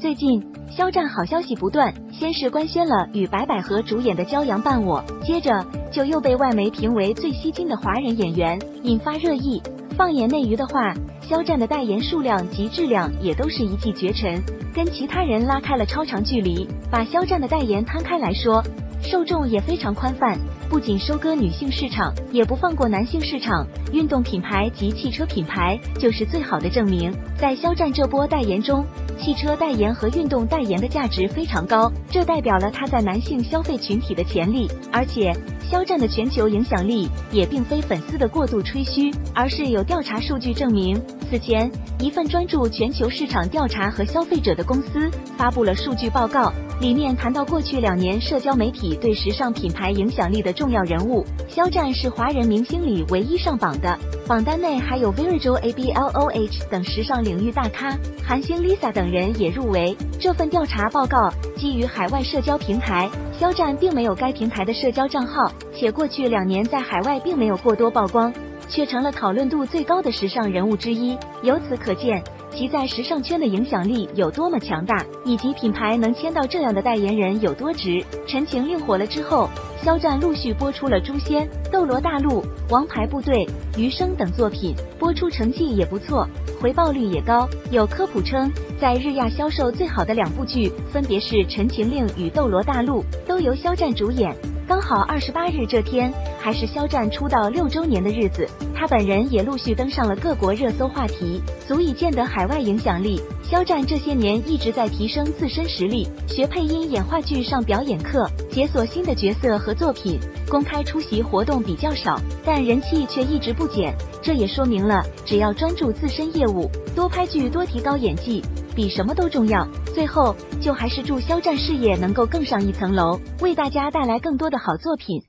最近，肖战好消息不断，先是官宣了与白百合主演的《骄阳伴我》，接着就又被外媒评为最吸睛的华人演员，引发热议。放眼内娱的话，肖战的代言数量及质量也都是一骑绝尘，跟其他人拉开了超长距离。把肖战的代言摊开来说，受众也非常宽泛，不仅收割女性市场，也不放过男性市场。运动品牌及汽车品牌就是最好的证明。在肖战这波代言中，汽车代言和运动代言的价值非常高，这代表了他在男性消费群体的潜力。而且，肖战的全球影响力也并非粉丝的过度吹嘘，而是有调查数据证明。此前，一份专注全球市场调查和消费者的公司发布了数据报告，里面谈到过去2年社交媒体对时尚品牌影响力的重要人物，肖战是华人明星里唯一上榜的。榜单内还有 Virgil Abloh 等时尚领域大咖，韩星 Lisa 等人也入围。这份调查报告基于海外社交平台，肖战并没有该平台的社交账号，且过去2年在海外并没有过多曝光，却成了讨论度最高的时尚人物之一。由此可见，其在时尚圈的影响力有多么强大，以及品牌能签到这样的代言人有多值。陈情令火了之后，肖战陆续播出了《诛仙》《斗罗大陆》《王牌部队》《余生》等作品，播出成绩也不错，回报率也高。有科普称，在日亚销售最好的2部剧分别是《陈情令》与《斗罗大陆》，都由肖战主演。刚好28日这天，还是肖战出道6周年的日子，他本人也陆续登上了各国热搜话题，足以见得海外影响力。肖战这些年一直在提升自身实力，学配音、演话剧、上表演课，解锁新的角色和作品，公开出席活动比较少，但人气却一直不减。这也说明了，只要专注自身业务，多拍剧、多提高演技，比什么都重要。最后，就还是祝肖战事业能够更上一层楼，为大家带来更多的好作品。